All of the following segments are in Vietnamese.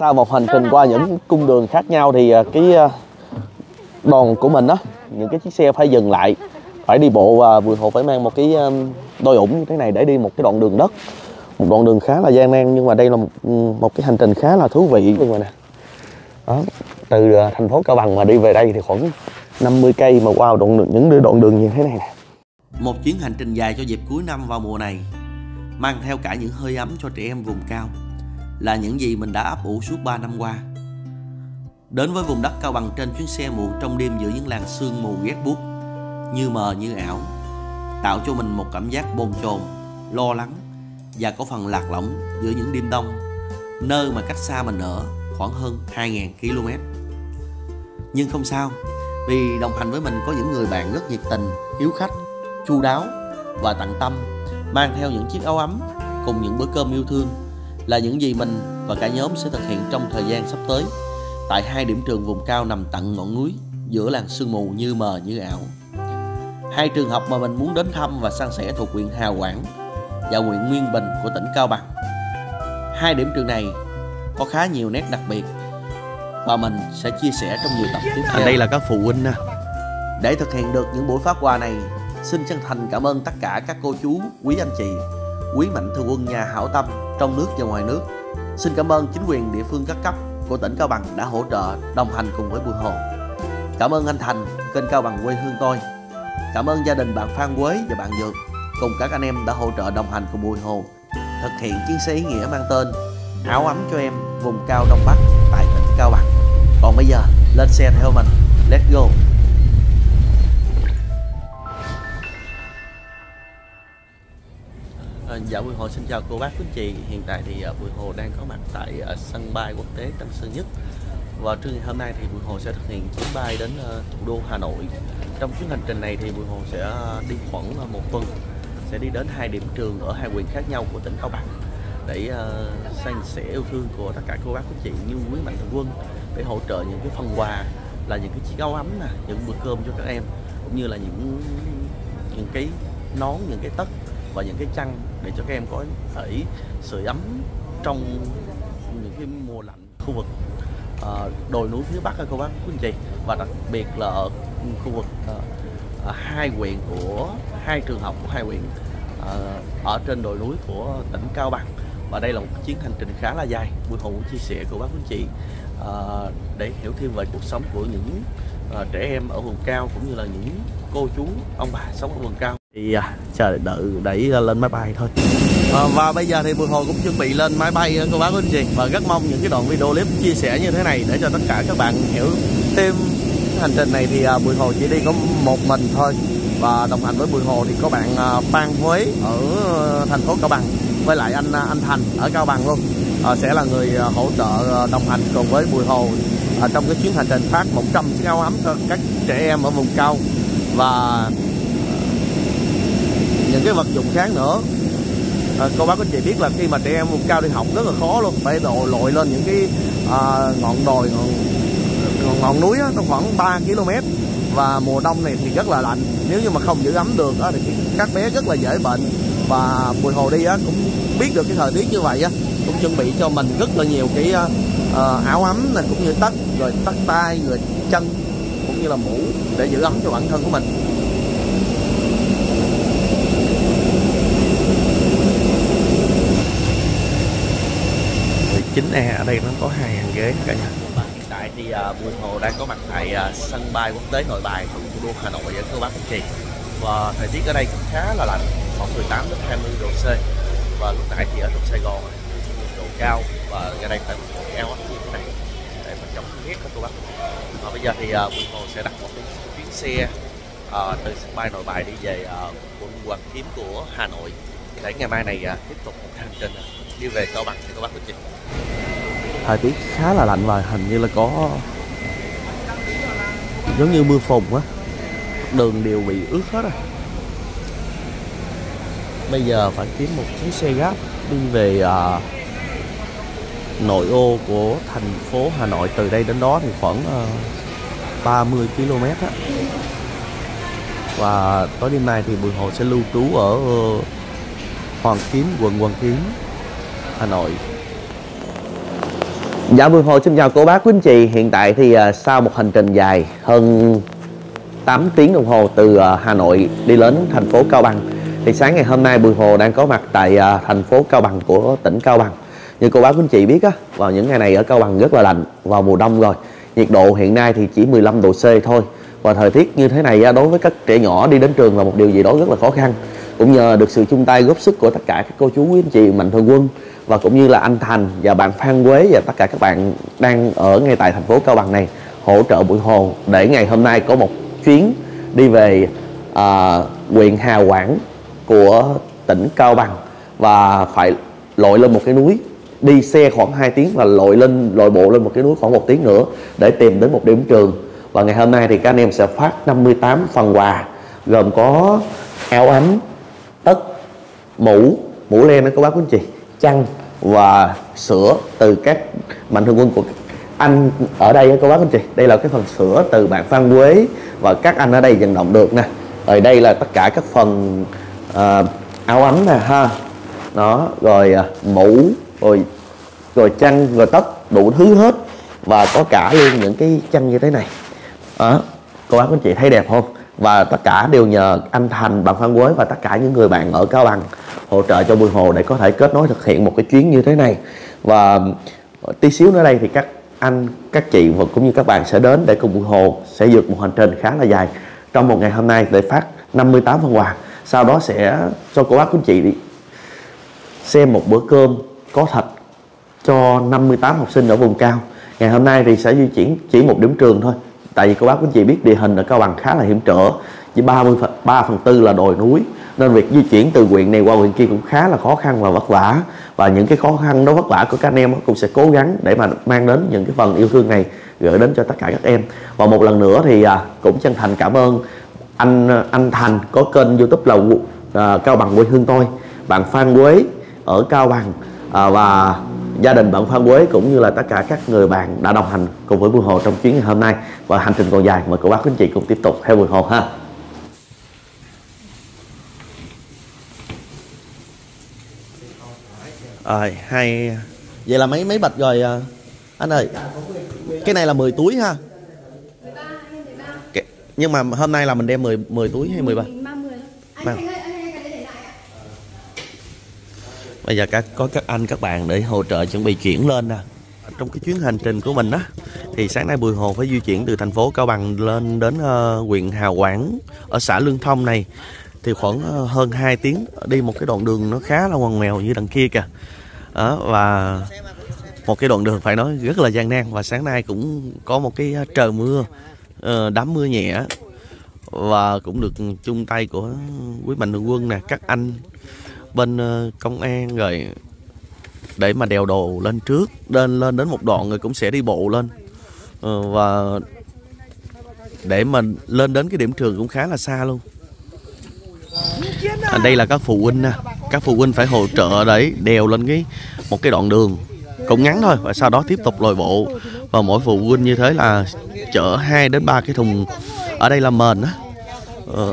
Sau một hành trình qua những cung đường khác nhau thì cái đoàn của mình đó, những cái chiếc xe phải dừng lại, phải đi bộ và Bùi Hồ phải mang một cái đôi ủng như thế này để đi một cái đoạn đường đất. Một đoạn đường khá là gian nan nhưng mà đây là một cái hành trình khá là thú vị luôn rồi nè. Đó, từ thành phố Cao Bằng mà đi về đây thì khoảng 50 cây mà qua những đoạn đường như thế này nè. Một chuyến hành trình dài cho dịp cuối năm vào mùa này, mang theo cả những hơi ấm cho trẻ em vùng cao, là những gì mình đã ấp ủ suốt 3 năm qua. Đến với vùng đất Cao Bằng trên chuyến xe muộn trong đêm giữa những làn sương mù ghét buốt, như mờ như ảo, tạo cho mình một cảm giác bồn chồn, lo lắng và có phần lạc lõng giữa những đêm đông, nơi mà cách xa mình ở khoảng hơn 2000 km. Nhưng không sao, vì đồng hành với mình có những người bạn rất nhiệt tình, hiếu khách, chu đáo và tận tâm, mang theo những chiếc áo ấm cùng những bữa cơm yêu thương là những gì mình và cả nhóm sẽ thực hiện trong thời gian sắp tới tại hai điểm trường vùng cao nằm tận ngọn núi giữa làn sương mù như mờ như ảo. Hai trường học mà mình muốn đến thăm và san sẻ thuộc huyện Hà Quảng và huyện Nguyên Bình của tỉnh Cao Bằng. Hai điểm trường này có khá nhiều nét đặc biệt và mình sẽ chia sẻ trong nhiều tập tiếp theo. Đây là các phụ huynh. Để thực hiện được những buổi phát quà này, xin chân thành cảm ơn tất cả các cô chú, quý anh chị, quý mạnh thường quân nhà hảo tâm trong nước và ngoài nước. Xin cảm ơn chính quyền địa phương các cấp của tỉnh Cao Bằng đã hỗ trợ đồng hành cùng với Bùi Hồ. Cảm ơn anh Thành, kênh Cao Bằng quê hương tôi. Cảm ơn gia đình bạn Phan Quế và bạn Dược cùng các anh em đã hỗ trợ đồng hành cùng Bùi Hồ thực hiện chuyến xe ý nghĩa mang tên Áo ấm cho em vùng cao Đông Bắc tại tỉnh Cao Bằng. Còn bây giờ lên xe theo mình, let's go. Dạ, Bùi Hồ xin chào cô bác quý chị. Hiện tại thì Bùi Hồ đang có mặt tại sân bay quốc tế Tân Sơn Nhất. Và trưa ngày hôm nay thì Bùi Hồ sẽ thực hiện chuyến bay đến thủ đô Hà Nội. Trong chuyến hành trình này thì Bùi Hồ sẽ đi khoảng một tuần, sẽ đi đến hai điểm trường ở hai huyện khác nhau của tỉnh Cao Bằng để san sẻ yêu thương của tất cả cô bác quý chị như quý mạnh thường quân, để hỗ trợ những cái phần quà là những cái chiếc áo ấm nè, những bữa cơm cho các em, cũng như là những cái nón, những cái tất và những cái chăn để cho các em có thể sưởi ấm trong những cái mùa lạnh khu vực đồi núi phía Bắc các cô bác quý anh chị, và đặc biệt là ở khu vực hai huyện của hai trường học của hai huyện ở trên đồi núi của tỉnh Cao Bằng. Và đây là một chuyến hành trình khá là dài. Bùi Hồ chia sẻ cô bác quý anh chị để hiểu thêm về cuộc sống của những trẻ em ở vùng cao, cũng như là những cô chú ông bà sống ở vùng cao. Thì chờ đợi để lên máy bay thôi. Và bây giờ thì Bùi Hồ cũng chuẩn bị lên máy bay cô bác quý anh chị, và rất mong những cái đoạn video clip chia sẻ như thế này để cho tất cả các bạn hiểu thêm. Hành trình này thì Bùi Hồ chỉ đi có một mình thôi, và đồng hành với Bùi Hồ thì có bạn Phan Quế ở thành phố Cao Bằng với lại anh Thành ở Cao Bằng luôn, sẽ là người hỗ trợ đồng hành cùng với Bùi Hồ trong cái chuyến hành trình phát 100 chiếc áo ấm cho các trẻ em ở vùng cao và những cái vật dụng khác nữa. Cô bác anh chị biết là khi mà trẻ em vùng cao đi học rất là khó luôn, phải lội lên những cái ngọn đồi ngọn núi nó khoảng 3 km, và mùa đông này thì rất là lạnh, nếu như mà không giữ ấm được thì các bé rất là dễ bệnh. Và Bùi Hồ đi cũng biết được cái thời tiết như vậy cũng chuẩn bị cho mình rất là nhiều cái áo ấm này, cũng như tất rồi tất tay người chân, cũng như là mũ để giữ ấm cho bản thân của mình. Chính ở đây nó có hai hàng ghế cả nhà. Thì Bùi Hồ đang có mặt tại sân bay quốc tế Nội Bài thuộc thủ đô Hà Nội ở các bác các chị. Và thời tiết ở đây cũng khá là lạnh, khoảng 18 đến 20 độ C, và lúc nãy thì ở trong Sài Gòn nhiệt độ cao, và ra đây phải mặc áo ấm như thế này để mình chống rét các cô bác. Và bây giờ thì Bùi Hồ sẽ đặt một chuyến xe từ sân bay Nội Bài đi về quận Hoàn Kiếm của Hà Nội để ngày mai này tiếp tục một hành trình đi về Cao Bằng các bác các chị. Thời tiết khá là lạnh và hình như là có giống như mưa phùn á, đường đều bị ướt hết rồi. Bây giờ phải kiếm một chiếc xe Grab đi về nội ô của thành phố Hà Nội. Từ đây đến đó thì khoảng 30 km á. Và tối đêm nay thì Bùi Hồ sẽ lưu trú ở Hoàn Kiếm, quận Hoàn Kiếm, Hà Nội. Dạ, Bùi Hồ xin chào cô bác quý anh chị. Hiện tại thì sau một hành trình dài hơn 8 tiếng đồng hồ từ Hà Nội đi đến thành phố Cao Bằng, thì sáng ngày hôm nay Bùi Hồ đang có mặt tại thành phố Cao Bằng của tỉnh Cao Bằng. Như cô bác quý anh chị biết á, vào những ngày này ở Cao Bằng rất là lạnh, vào mùa đông rồi. Nhiệt độ hiện nay thì chỉ 15 độ C thôi. Và thời tiết như thế này đối với các trẻ nhỏ đi đến trường là một điều gì đó rất là khó khăn. Cũng nhờ được sự chung tay góp sức của tất cả các cô chú quý anh chị mạnh thường quân, và cũng như là anh Thành và bạn Phan Quế và tất cả các bạn đang ở ngay tại thành phố Cao Bằng này hỗ trợ Bùi Hồ để ngày hôm nay có một chuyến đi về huyện Hà Quảng của tỉnh Cao Bằng, và phải lội lên một cái núi, đi xe khoảng 2 tiếng và lội bộ lên một cái núi khoảng 1 tiếng nữa để tìm đến một điểm trường. Và ngày hôm nay thì các anh em sẽ phát 58 phần quà, gồm có áo ấm, tất, mũ len đó các bác quý anh chị, chăn và sữa từ các mạnh thường quân của anh ở đây các bác anh chị. Đây là cái phần sữa từ bạn Phan Quế và các anh ở đây vận động được nè. Ở đây là tất cả các phần áo ấm nè ha, đó, rồi mũ, rồi chăn, rồi tất, đủ thứ hết, và có cả luôn những cái chăn như thế này đó. Cô bác anh chị thấy đẹp không? Và tất cả đều nhờ anh Thành, bạn Phan Quế và tất cả những người bạn ở Cao Bằng hỗ trợ cho Bùi Hồ để có thể kết nối thực hiện một cái chuyến như thế này. Và tí xíu nữa đây thì các anh, các chị và cũng như các bạn sẽ đến để cùng Bùi Hồ sẽ vượt một hành trình khá là dài trong một ngày hôm nay để phát 58 phần quà. Sau đó sẽ cho cô bác quý chị đi xem một bữa cơm có thịt cho 58 học sinh ở vùng cao. Ngày hôm nay thì sẽ di chuyển chỉ một điểm trường thôi, tại vì cô bác quý chị biết địa hình ở Cao Bằng khá là hiểm trở, chỉ 3 phần tư là đồi núi, nên việc di chuyển từ huyện này qua huyện kia cũng khá là khó khăn và vất vả. Và những cái khó khăn đó, vất vả của các anh em cũng sẽ cố gắng để mà mang đến những cái phần yêu thương này gửi đến cho tất cả các em. Và một lần nữa thì cũng chân thành cảm ơn anh Thành có kênh YouTube là Cao Bằng quê hương tôi, bạn Phan Quế ở Cao Bằng và gia đình bạn Phan Quế cũng như là tất cả các người bạn đã đồng hành cùng với Bùi Hồ trong chuyến ngày hôm nay. Và hành trình còn dài, mời các bác quý anh chị cùng tiếp tục theo Bùi Hồ ha. Rồi, hay. Vậy là mấy bạch rồi anh ơi? Cái này là 10 túi ha. 13 hay 13. Nhưng mà hôm nay là mình đem 10 túi hay 13? 30. Anh bây giờ có các anh các bạn để hỗ trợ chuẩn bị chuyển lên nè. Trong cái chuyến hành trình của mình á, thì sáng nay Bùi Hồ phải di chuyển từ thành phố Cao Bằng lên đến huyện Hà Quảng ở xã Lương Thông này, thì khoảng hơn 2 tiếng đi một cái đoạn đường nó khá là ngoằn ngoèo như đằng kia kìa. Đó, và một cái đoạn đường phải nói rất là gian nan. Và sáng nay cũng có một cái trời mưa, đám mưa nhẹ, và cũng được chung tay của quý mạnh thường quân nè, các anh bên công an rồi để mà đèo đồ lên trước, lên đến một đoạn rồi cũng sẽ đi bộ lên, và để mà lên đến cái điểm trường cũng khá là xa luôn. À, đây là các phụ huynh nè, các phụ huynh phải hỗ trợ để đèo lên một cái đoạn đường cũng ngắn thôi, và sau đó tiếp tục lội bộ. Và mỗi phụ huynh như thế là chở 2 đến 3 cái thùng, ở đây là mền á.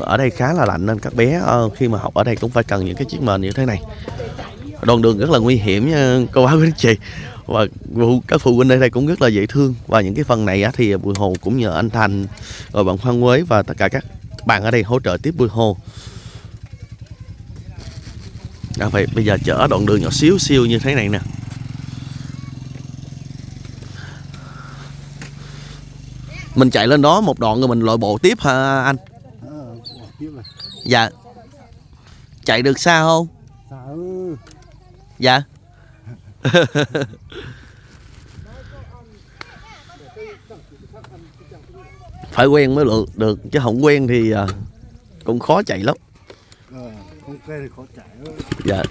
Ở đây khá là lạnh nên các bé khi mà học ở đây cũng phải cần những cái chiếc mền như thế này. Đoạn đường rất là nguy hiểm nha cô bác quý anh chị, và các phụ huynh ở đây cũng rất là dễ thương. Và những cái phần này á, thì Bùi Hồ cũng nhờ anh Thành rồi bạn Phan Quế và tất cả các bạn ở đây hỗ trợ tiếp Bùi Hồ. À, vậy bây giờ chở đoạn đường nhỏ xíu như thế này nè. Mình chạy lên đó một đoạn rồi mình lội bộ tiếp hả anh? Dạ. Chạy được xa không? Dạ. Phải quen mới được, chứ không quen thì cũng khó chạy lắm. Không quen thì khó chạy lắm. Dạ.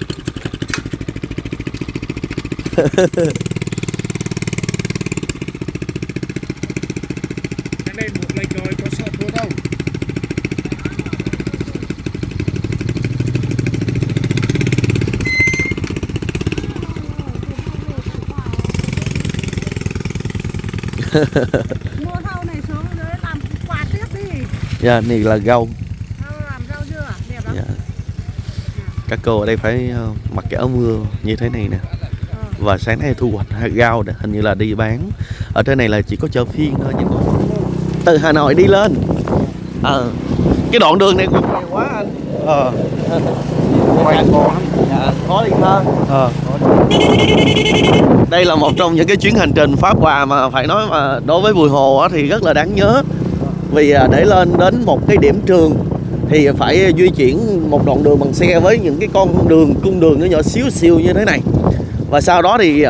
Cái này một lần rồi có sợ thua đâu. Mua rau này xuống đấy làm quà tiếp đi. Dạ, này là rau. Làm rau dưa, đẹp lắm. Dạ. Các cô ở đây phải mặc cái áo mưa như thế này nè. và sáng nay thu hoạch rau hình như là đi bán. Ở trên này là chỉ có chợ phiên thôi, nhưng từ Hà Nội đi lên cái đoạn đường này cũng hay quá anh. Khó đi hơn. Đây là một trong những cái chuyến hành trình Pháp Hòa mà phải nói mà đối với Bùi Hồ thì rất là đáng nhớ. Vì để lên đến một cái điểm trường thì phải di chuyển một đoạn đường bằng xe với những cái con đường, cung đường nó nhỏ xíu xiu như thế này. Và sau đó thì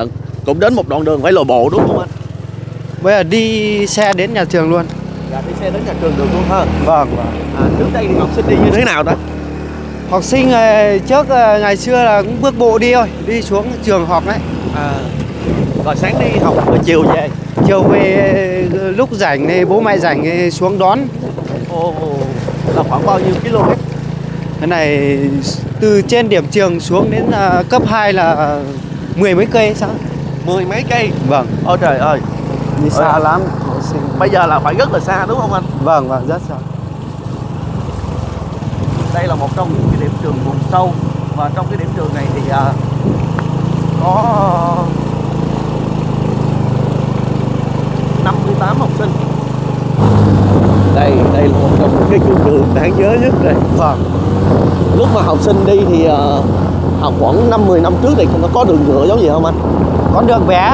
cũng đến một đoạn đường phải lội bộ đúng không anh? Bây giờ đi xe đến nhà trường luôn. Dạ, đi xe đến nhà trường được luôn hơn. Vâng. Trước đây thì học sinh đi như thế nào đó? Học sinh trước ngày xưa là cũng bước bộ đi thôi, đi xuống trường học đấy. Rồi sáng đi học và chiều về. Chiều về lúc rảnh thì bố mẹ rảnh thì xuống đón. Là khoảng bao nhiêu km? Cái này từ trên điểm trường xuống đến cấp 2 là 10 mấy cây sao? 10 mấy cây? Vâng. Ôi trời ơi, đi xa lắm. Bây giờ là phải rất là xa đúng không anh? Vâng, vâng, rất xa. Đây là một trong những cái điểm trường vùng sâu. Và trong cái điểm trường này thì có 58 học sinh. Đây là một trong những cái cung đường đáng nhớ nhất đây. Vâng. Lúc mà học sinh đi thì khoảng 5-10 năm trước thì không có đường nhựa giống gì không anh? Có đường bé,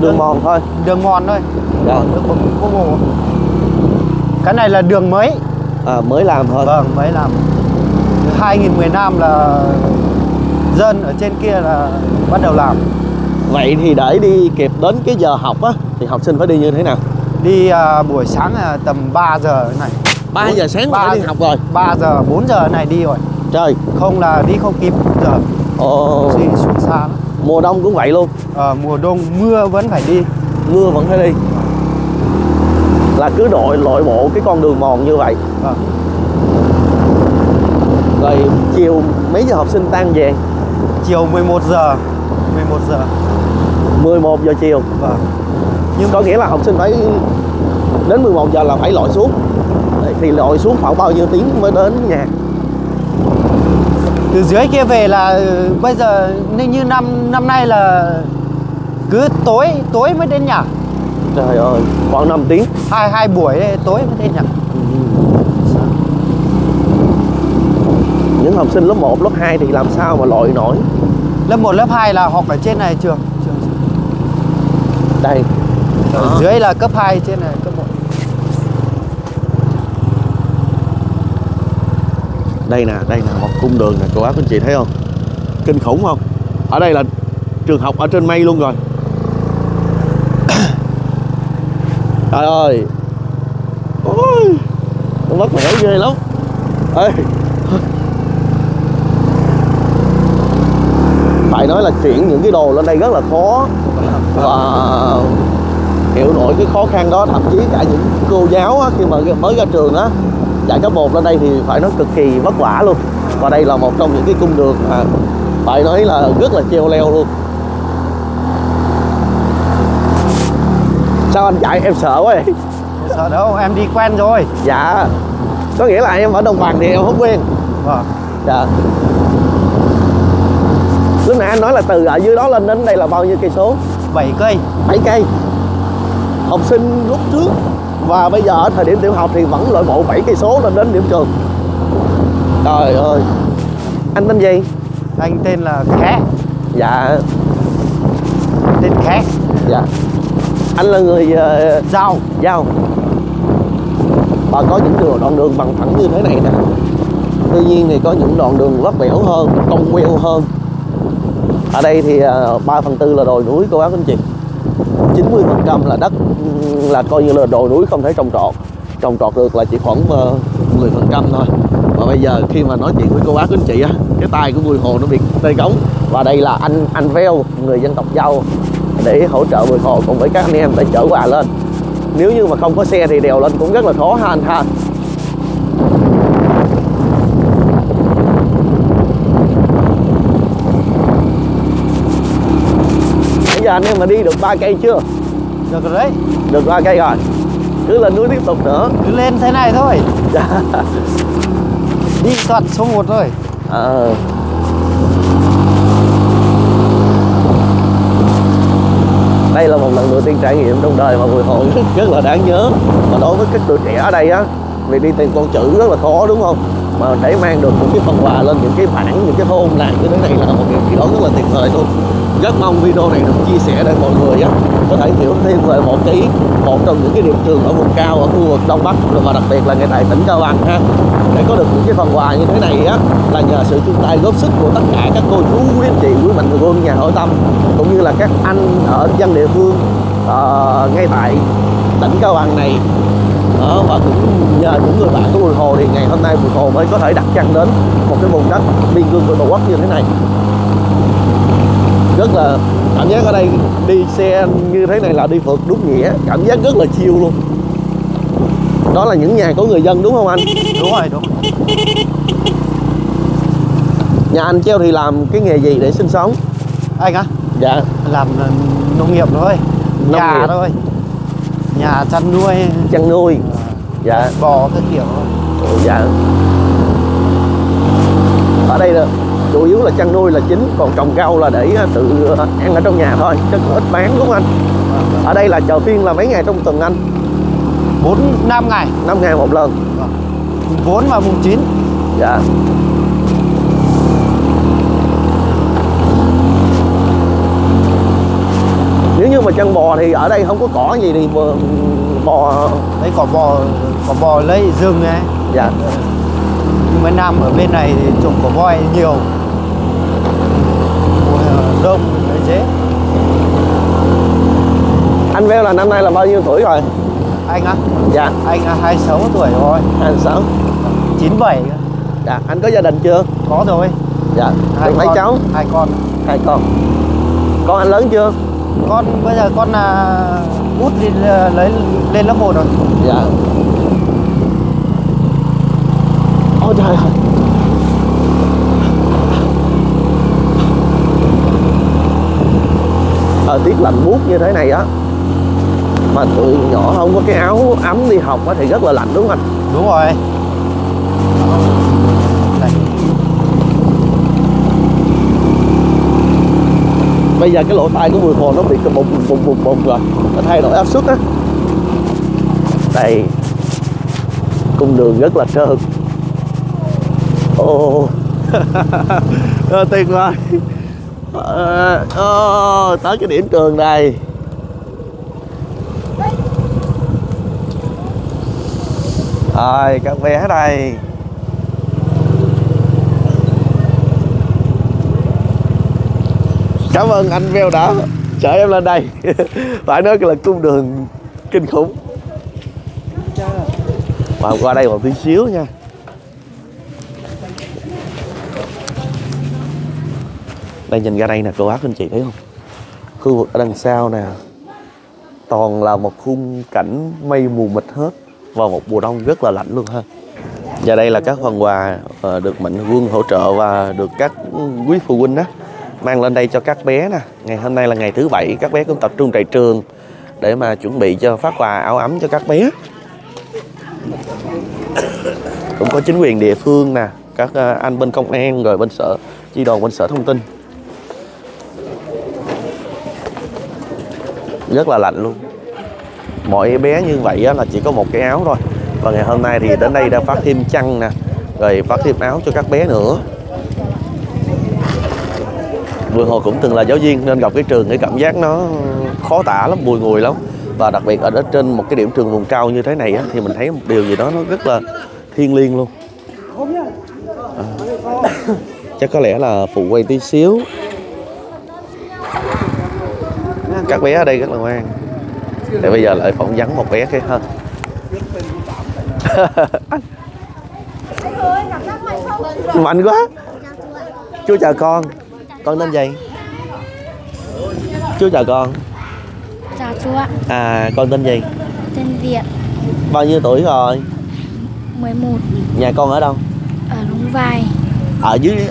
đường mòn thôi. Đường mòn thôi. Dạ. Cái này là đường mới. Mới làm thôi. Vâng, mới làm. 2015 là dân ở trên kia là bắt đầu làm. Vậy thì để đi kịp đến cái giờ học á thì học sinh phải đi như thế nào? Đi buổi sáng là tầm 3 giờ này. 3 giờ sáng phải đi học rồi. 3 giờ 4 giờ này đi rồi. Trời, không là đi không kịp giờ. Đi xuống xa lắm. Mùa đông cũng vậy luôn. Mùa đông mưa vẫn phải đi. Mưa vẫn phải đi. Là cứ lội bộ cái con đường mòn như vậy. Rồi chiều mấy giờ học sinh tan về? Chiều 11 giờ. 11 giờ chiều. Nhưng có nghĩa là học sinh phải đến 11 giờ là phải lội xuống. Thì lội xuống khoảng bao nhiêu tiếng mới đến nhà? Từ dưới kia về là bây giờ như năm nay là cứ tối mới đến nhà. Trời ơi, khoảng 5 tiếng. Hai buổi tối mới đến nhà. Những học sinh lớp 1, lớp 2 thì làm sao mà lội nổi? Lớp 1, lớp 2 là học ở trên này trường. Đây. Ở dưới là cấp 2, trên này cấp 1. Đây nè, một cung đường nè, cô bác anh chị thấy không? Kinh khủng không? Ở đây là trường học ở trên mây luôn rồi. Trời ơi. Ôi, nó mất mẻ ghê lắm. Ê. Phải nói là chuyển những cái đồ lên đây rất là khó. Và hiểu nổi cái khó khăn đó, thậm chí cả những cô giáo á, khi mà mới ra trường á, dạy cấp 1 lên đây thì phải nói cực kỳ vất vả luôn. Và đây là một trong những cái cung đường phải nói là rất là treo leo luôn. Sao anh chạy em sợ quá vậy? Sợ đâu, em đi quen rồi. Dạ. Có nghĩa là em ở đồng bằng thì em không quen. Vâng. Dạ. Lúc nãy anh nói là từ ở dưới đó lên đến đây là bao nhiêu cây số? 7 cây. 7 cây. Học sinh lúc trước và bây giờ ở thời điểm tiểu học thì vẫn lội bộ 7 cây số lên đến điểm trường. Trời ơi. Anh tên gì? Anh tên là Khé. Dạ. Tên Khé. Dạ. Anh là người DAO. Và có những đoạn đường bằng phẳng như thế này nè. Tuy nhiên thì có những đoạn đường vấp vẻo hơn, cong queo hơn. Ở đây thì 3/4 là đồi núi cô bác anh chị. 90% là đất, là coi như là đồi núi không thể trồng trọt được, là chỉ khoảng 10% thôi. Và bây giờ khi mà nói chuyện với cô bác anh chị á, cái tay của Bùi Hồ nó bị tê cống. Và đây là anh Véo, người dân tộc DAO, để hỗ trợ Bùi Hồ cùng với các anh em để chở quà lên. Nếu như mà không có xe thì đèo lên cũng rất là khó ha anh ha. Bây giờ anh em mà đi được 3 cây chưa? Được rồi đấy. Được 3 cây rồi. Cứ lên núi tiếp tục nữa. Cứ lên thế này thôi. Dạ. Đi toàn số 1 thôi. trải nghiệm trong đời mà Bùi Hồ rất là đáng nhớ. Mà đối với cái tuổi trẻ ở đây á, vì đi tìm con chữ rất là khó đúng không, mà để mang được một cái phần quà lên những cái bản, những cái thôn làng như thế này là một điều gì đó rất là tuyệt vời luôn. Rất mong video này được chia sẻ để mọi người á có thể hiểu thêm về một trong những cái điểm trường ở vùng cao ở khu vực Đông Bắc và đặc biệt là ngay tại tỉnh Cao Bằng ha. Để có được những cái phần quà như thế này á là nhờ sự chung tay góp sức của tất cả các cô chú, quý anh chị, quý mạnh thường quân, nhà hảo tâm cũng như là các anh ở dân địa phương ngay tại tỉnh Cao Bằng này. Đó, và cũng nhờ những người bạn của Bùi Hồ thì ngày hôm nay Bùi Hồ mới có thể đặt chân đến một cái vùng đất biên cương của Tổ quốc như thế này. Rất là cảm giác ở đây đi xe như thế này là đi phượt đúng nghĩa, cảm giác rất là chill luôn. Đó là những nhà của người dân đúng không anh? Đúng rồi, đúng rồi. Nhà anh Treo thì làm cái nghề gì để sinh sống? Anh á? Dạ. Làm nông nghiệp thôi, nhà thôi, nhà chăn nuôi. Chăn nuôi. Dạ. Bò các kiểu. Dạ. Ở đây là chủ yếu là chăn nuôi là chính, còn trồng rau là để tự ăn ở trong nhà thôi, chứ cũng ít bán đúng không anh? Ở đây là chợ phiên là mấy ngày trong tuần anh? 4-5 ngày. 5 ngày một lần. Mùng 4 và mùng 9. Dạ. Nếu như mà chăn bò thì ở đây không có cỏ gì thì bò đấy, cỏ bò lấy rừng này. Dạ. Nhưng mấy năm ở bên này thì trồng cỏ voi nhiều, đông đấy chứ. Anh Véo là năm nay là bao nhiêu tuổi rồi? Anh á? Dạ. Anh là 26 tuổi rồi. 26. 97. Dạ. Anh có gia đình chưa? Có rồi. Dạ. Được mấy cháu? Hai con. Hai con. Con anh lớn chưa? Con bây giờ con là út đi lấy lên lớp 1 rồi. Dạ. Ôi trời ơi. Thời tiết lạnh buốt như thế này á mà tụi nhỏ không có cái áo ấm đi học á thì rất là lạnh đúng không anh? Đúng rồi. Bây giờ cái lỗ tai của Bùi Hồ nó bị bùng rồi, nó thay đổi áp suất á. Đây, cung đường rất là trơn. Ồ, tuyệt vời. Tới cái điểm trường này. Rồi, các bé đây. Cảm ơn anh Véo đã chở em lên đây. Phải nói là cung đường kinh khủng. Mà qua đây một tí xíu nha. Đây nhìn ra đây nè cô bác anh chị thấy không? Khu vực ở đằng sau nè toàn là một khung cảnh mây mù mịt hết vào một mùa đông rất là lạnh luôn ha. Và đây là các phần quà được mạnh quân hỗ trợ và được các quý phụ huynh đó mang lên đây cho các bé nè. Ngày hôm nay là ngày thứ bảy, các bé cũng tập trung tại trường để mà chuẩn bị cho phát quà áo ấm cho các bé. Cũng có chính quyền địa phương nè, các anh bên công an rồi bên sở chi đoàn, bên sở thông tin. Rất là lạnh luôn. Mọi bé như vậy là chỉ có một cái áo thôi. Và ngày hôm nay thì đến đây đã phát thêm chăn nè, rồi phát thêm áo cho các bé nữa. Bùi Hồ cũng từng là giáo viên nên gặp cái trường cái cảm giác nó khó tả lắm, bùi ngùi lắm. Và đặc biệt ở trên một cái điểm trường vùng cao như thế này á, thì mình thấy một điều gì đó nó rất là thiêng liêng luôn. Chắc có lẽ là phụ quay tí xíu. Các bé ở đây rất là ngoan. Để bây giờ lại phỏng vấn một bé kia ha. Mạnh quá. Chú chào con. Con tên gì? Chú chào con. Chào chú ạ. À, con tên gì? Tên Việt. Bao nhiêu tuổi rồi? 11. Nhà con ở đâu? Ở Lung Vai. Ở dưới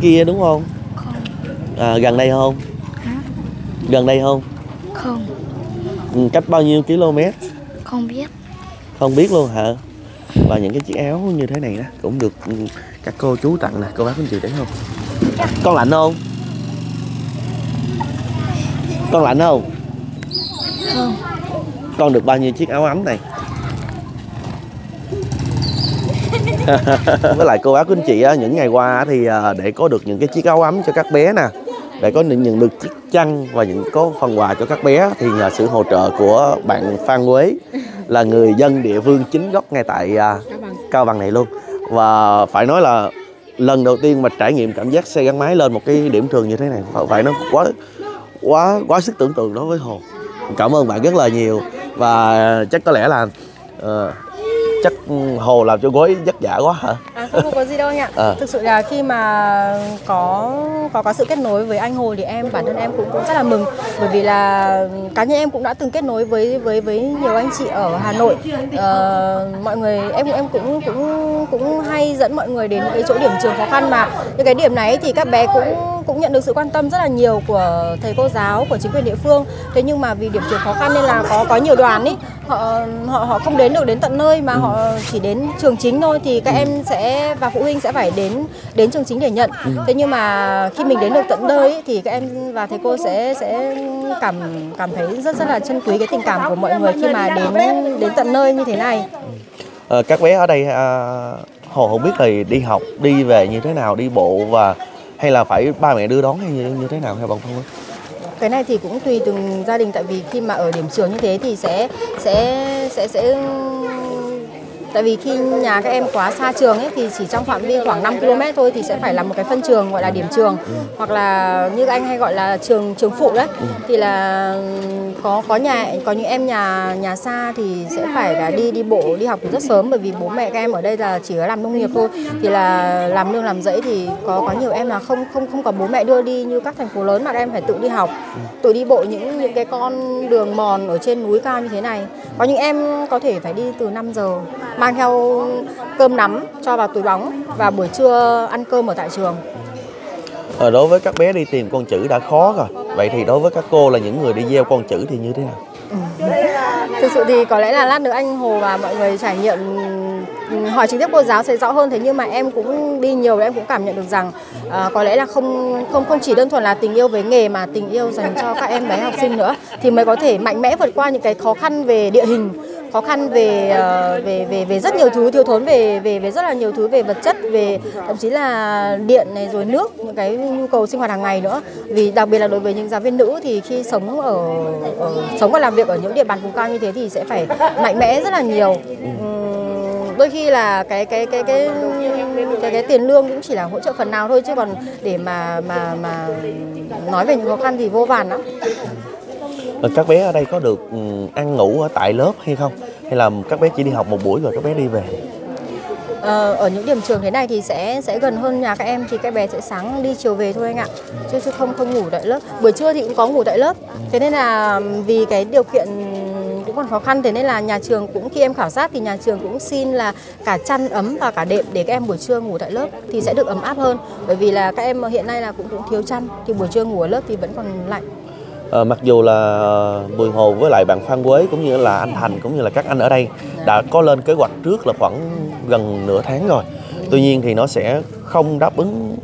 kia đúng không? Không. À, gần đây không? Hả? Gần đây không? Không. Cách bao nhiêu km? Không biết. Không biết luôn hả? Và những cái chiếc áo như thế này đó cũng được các cô chú tặng nè, cô bác anh chị thấy không? Con lạnh không? Con lạnh không? Không. Con được bao nhiêu chiếc áo ấm này? Với lại cô bác quý anh chị những ngày qua thì để có được những cái chiếc áo ấm cho các bé nè, để có nhận được chiếc chăn và những có phần quà cho các bé thì nhờ sự hỗ trợ của bạn Phan Quế là người dân địa phương chính gốc ngay tại Cao Bằng này luôn. Và phải nói là lần đầu tiên mà trải nghiệm cảm giác xe gắn máy lên một cái điểm trường như thế này, phải nó quá sức tưởng tượng đối với Hồ. Cảm ơn bạn rất là nhiều. Và chắc có lẽ là chắc Hồ làm cho gối vất vả quá hả? À, không có gì đâu anh ạ. Thực sự là khi mà có sự kết nối với anh Hồ thì bản thân em cũng rất là mừng, bởi vì là cá nhân em cũng đã từng kết nối với nhiều anh chị ở Hà Nội. Mọi người em cũng hay dẫn mọi người đến những cái chỗ điểm trường khó khăn, mà những cái điểm này thì các bé cũng nhận được sự quan tâm rất là nhiều của thầy cô giáo, của chính quyền địa phương. Thế nhưng mà vì điểm trường khó khăn nên là có nhiều đoàn ý, họ không đến được đến tận nơi mà họ chỉ đến trường chính thôi, thì các em sẽ và phụ huynh sẽ phải đến trường chính để nhận. Thế nhưng mà khi mình đến được tận nơi ý, thì các em và thầy cô sẽ cảm thấy rất là trân quý cái tình cảm của mọi người khi mà đến tận nơi như thế này. Các bé ở đây Hồ không biết thì đi học đi về như thế nào, đi bộ và hay là phải ba mẹ đưa đón hay như thế nào hay bằng không? Cái này thì cũng tùy từng gia đình, tại vì khi mà ở điểm trường như thế thì sẽ tại vì khi nhà các em quá xa trường ấy thì chỉ trong phạm vi khoảng 5 km thôi thì sẽ phải làm một cái phân trường gọi là điểm trường, hoặc là như anh hay gọi là trường phụ đấy. Thì là có những em nhà xa thì sẽ phải là đi bộ, đi học từ rất sớm, bởi vì bố mẹ các em ở đây là chỉ có làm nông nghiệp thôi, thì là làm nương làm dãy, thì có nhiều em là không có bố mẹ đưa đi như các thành phố lớn, mà các em phải tự đi học, tự đi bộ những cái con đường mòn ở trên núi cao như thế này. Có những em có thể phải đi từ 5 giờ mang theo cơm nắm cho vào túi bóng và buổi trưa ăn cơm ở tại trường. Đối với các bé đi tìm con chữ đã khó rồi, vậy thì đối với các cô là những người đi gieo con chữ thì như thế nào? Thực sự thì có lẽ là lát nữa anh Hồ và mọi người trải nghiệm hỏi trực tiếp cô giáo sẽ rõ hơn. Thế nhưng mà em cũng đi nhiều, em cũng cảm nhận được rằng có lẽ là không chỉ đơn thuần là tình yêu với nghề, mà tình yêu dành cho các em bé học sinh nữa, thì mới có thể mạnh mẽ vượt qua những cái khó khăn về địa hình, khó khăn về rất nhiều thứ, thiếu thốn về rất là nhiều thứ, về vật chất, về thậm chí là điện này rồi nước, những cái nhu cầu sinh hoạt hàng ngày nữa. Vì đặc biệt là đối với những giáo viên nữ thì khi sống sống và làm việc ở những địa bàn vùng cao như thế thì sẽ phải mạnh mẽ rất là nhiều. Đôi khi là cái tiền lương cũng chỉ là hỗ trợ phần nào thôi, chứ còn để mà nói về những khó khăn thì vô vàn lắm. Các bé ở đây có được ăn ngủ ở tại lớp hay không? Hay là các bé chỉ đi học một buổi rồi các bé đi về? Ở những điểm trường thế này thì sẽ gần hơn nhà các em, thì các bé sẽ sáng đi chiều về thôi anh ạ, chứ không ngủ tại lớp. Buổi trưa thì cũng có ngủ tại lớp. Thế nên là vì cái điều kiện cũng còn khó khăn, thế nên là nhà trường cũng, khi em khảo sát thì nhà trường cũng xin là cả chăn ấm và cả đệm để các em buổi trưa ngủ tại lớp thì sẽ được ấm áp hơn, bởi vì là các em hiện nay là cũng thiếu chăn, thì buổi trưa ngủ ở lớp thì vẫn còn lạnh. Mặc dù là Bùi Hồ với lại bạn Phan Quế cũng như là anh Thành cũng như là các anh ở đây đã có lên kế hoạch trước là khoảng gần nửa tháng rồi, tuy nhiên thì nó sẽ không đáp ứng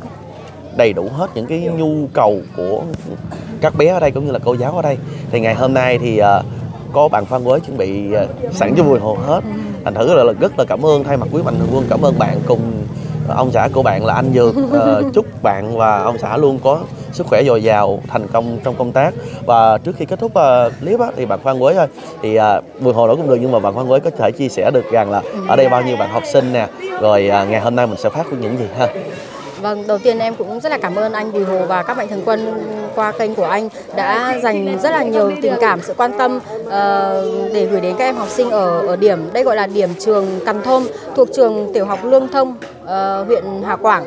đầy đủ hết những cái nhu cầu của các bé ở đây cũng như là cô giáo ở đây. Thì ngày hôm nay thì có bạn Phan Quế chuẩn bị sẵn cho Bùi Hồ hết. Thành thử là rất là cảm ơn, thay mặt quý mạnh thường quân cảm ơn bạn cùng ông xã của bạn là anh Dược. Chúc bạn và ông xã luôn có sức khỏe dồi dào, thành công trong công tác. Và trước khi kết thúc clip thì bạn Phan Quế thôi, thì Bùi Hồ đó cũng được, nhưng mà bạn Phan Quế có thể chia sẻ được rằng là ở đây bao nhiêu bạn học sinh nè, rồi ngày hôm nay mình sẽ phát huy những gì ha? Vâng, đầu tiên em cũng rất là cảm ơn anh Bùi Hồ và các mạnh thường quân qua kênh của anh đã dành rất là nhiều tình cảm, sự quan tâm để gửi đến các em học sinh ở điểm, đây gọi là điểm trường Cần Thôn, thuộc trường Tiểu học Lương Thông, huyện Hà Quảng,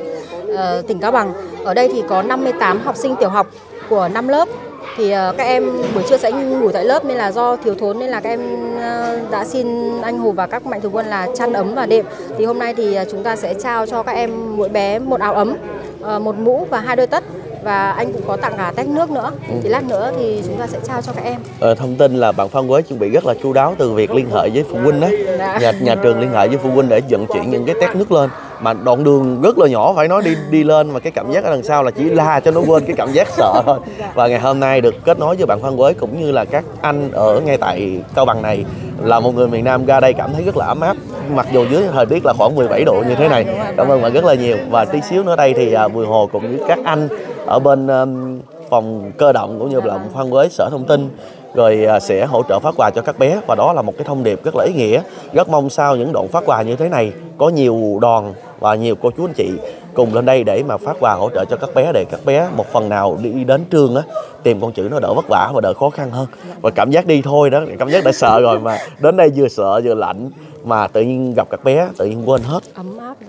tỉnh Cao Bằng. Ở đây thì có 58 học sinh tiểu học của 5 lớp. Thì các em buổi trưa sẽ ngủ tại lớp, nên là do thiếu thốn nên là các em đã xin anh Hồ và các mạnh thường quân là chăn ấm và đệm. Thì hôm nay thì chúng ta sẽ trao cho các em mỗi bé một áo ấm, một mũ và 2 đôi tất, và anh cũng có tặng cả tách nước nữa. Thì lát nữa thì chúng ta sẽ trao cho các em. Thông tin là bạn Phan Quế chuẩn bị rất là chu đáo từ việc liên hệ với phụ huynh đấy, nhà trường liên hệ với phụ huynh để vận chuyển những cái tét nước lên mà đoạn đường rất là nhỏ, phải nói đi lên mà cái cảm giác ở đằng sau là chỉ la cho nó quên cái cảm giác sợ thôi. Và ngày hôm nay được kết nối với bạn Phan Quế cũng như là các anh ở ngay tại Cao Bằng này, là một người miền Nam ra đây cảm thấy rất là ấm áp mặc dù dưới thời tiết là khoảng 17 độ như thế này. Cảm ơn bạn rất là nhiều. Và tí xíu nữa đây thì Bùi Hồ cũng như các anh ở bên phòng cơ động cũng như là Phan Quế sở thông tin rồi sẽ hỗ trợ phát quà cho các bé, và đó là một cái thông điệp rất là ý nghĩa. Rất mong sau những đoạn phát quà như thế này có nhiều đoàn và nhiều cô chú anh chị cùng lên đây để mà phát quà hỗ trợ cho các bé, để các bé một phần nào đi đến trường á, tìm con chữ nó đỡ vất vả và đỡ khó khăn hơn. Và cảm giác đi thôi đó, cảm giác đã sợ rồi mà đến đây vừa sợ vừa lạnh, mà tự nhiên gặp các bé tự nhiên quên hết,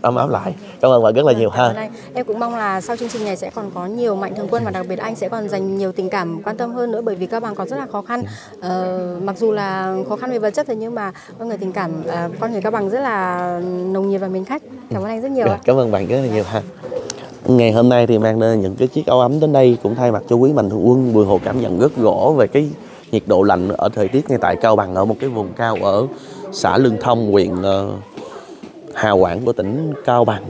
ấm áp lại. Cảm ơn bạn rất là nhiều ha. Em cũng mong là sau chương trình này sẽ còn có nhiều mạnh thường quân, và đặc biệt anh sẽ còn dành nhiều tình cảm quan tâm hơn nữa, bởi vì Cao Bằng còn rất là khó khăn. Mặc dù là khó khăn về vật chất thôi, nhưng mà con người tình cảm, con người Cao Bằng rất là nồng nhiệt và mến khách. Cảm ơn anh rất nhiều. Cảm ơn bạn rất là nhiều ha. Ngày hôm nay thì mang đến những cái chiếc áo ấm đến đây, cũng thay mặt cho quý mạnh thường quân, Bùi Hồ cảm nhận rất rõ về cái nhiệt độ lạnh ở thời tiết ngay tại Cao Bằng, ở một cái vùng cao ở xã Lương Thông, huyện Hà Quảng của tỉnh Cao Bằng.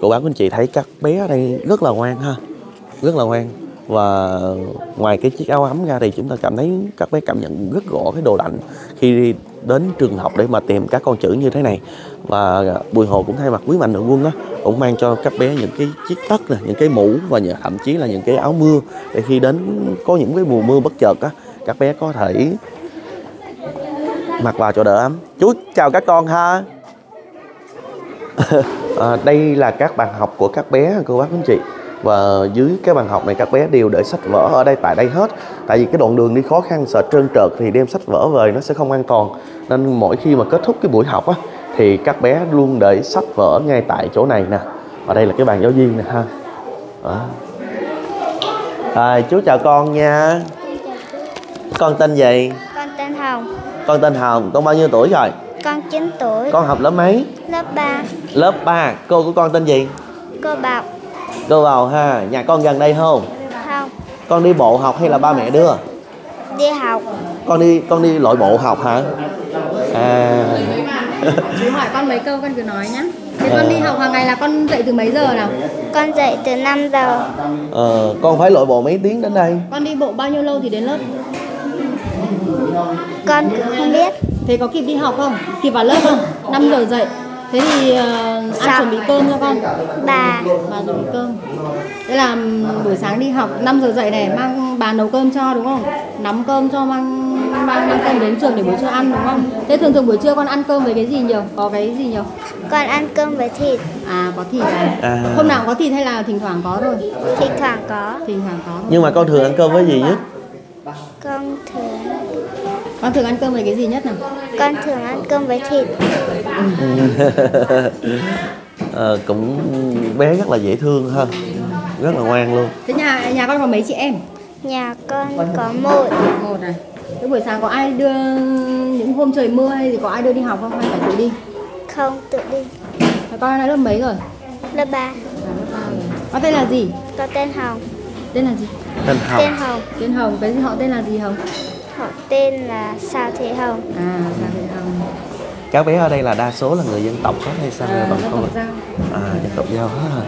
Cô bác anh chị thấy các bé ở đây rất là ngoan ha, rất là ngoan. Và ngoài cái chiếc áo ấm ra thì chúng ta cảm thấy các bé cảm nhận rất rõ cái đồ lạnh khi đi đến trường học để mà tìm các con chữ như thế này. Và Bùi Hồ cũng thay mặt quý mạnh thường quân đó, cũng mang cho các bé những cái chiếc tất này, những cái mũ và thậm chí là những cái áo mưa, để khi đến có những cái mùa mưa bất chợt á, các bé có thể mặc vào cho đỡ ấm. Chú chào các con ha. Đây là các bàn học của các bé cô bác anh chị, và dưới cái bàn học này các bé đều để sách vở ở đây tại đây hết, tại vì cái đoạn đường đi khó khăn sợ trơn trượt thì đem sách vở về nó sẽ không an toàn, nên mỗi khi mà kết thúc cái buổi học á thì các bé luôn để sách vở ngay tại chỗ này nè. Ở đây là cái bàn giáo viên nè ha. Chú chào con nha. Con tên gì? Con tên Hồng. Con tên Hồng, con bao nhiêu tuổi rồi? Con 9 tuổi. Con học lớp mấy? Lớp 3. Lớp 3, cô của con tên gì? Cô Bảo. Cô Bảo ha, nhà con gần đây không? Không. Con đi bộ học hay là ba mẹ đưa? Đi học. Con đi lội bộ học hả? Chú hỏi con mấy câu con cứ nói nhá. Thế con đi học hàng ngày là con dậy từ mấy giờ nào? Con dậy từ 5 giờ. Con phải lội bộ mấy tiếng đến đây? Con đi bộ bao nhiêu lâu thì đến lớp? Con cũng không biết. Thế có kịp đi học không? Kịp vào lớp không? 5 giờ dậy. Thế thì ăn chuẩn bị cơm cho con. Bà chuẩn bị cơm. Thế là buổi sáng đi học 5 giờ dậy này, mang bà nấu cơm cho đúng không? Nắm cơm cho, mang cơm đến trường để buổi trưa ăn đúng không? Thế thường thường buổi trưa con ăn cơm với cái gì nhiều? Có cái gì nhiều? Con ăn cơm với thịt. À, có thịt à? Hôm nào có thịt hay là thỉnh thoảng có thôi? Thỉnh thoảng có. Thỉnh thoảng có thôi. Nhưng mà con thường ăn cơm với gì nhất? Con thường ăn cơm với cái gì nhất nào? Con thường ăn cơm với thịt. Cũng bé rất là dễ thương ha, rất là ngoan luôn. Thế nhà con có mấy chị em? Nhà con có một này. Thế buổi sáng có ai đưa, những hôm trời mưa hay thì có ai đưa đi học không, hay phải tự đi? Không, tự đi. Và con đã lớp mấy rồi? Lớp 3. Con tên là gì? Con tên Hồng. Tên là gì? Tên Hồng. Tên Hồng. Tên Hồng. Cái họ tên là gì Hồng? Họ tên là Sao Thị Hồng. À, Sao Thị Hồng. Các bé ở đây là đa số là người dân tộc hết hay sao? Dân tộc Dao. À, dân tộc Dao hết rồi.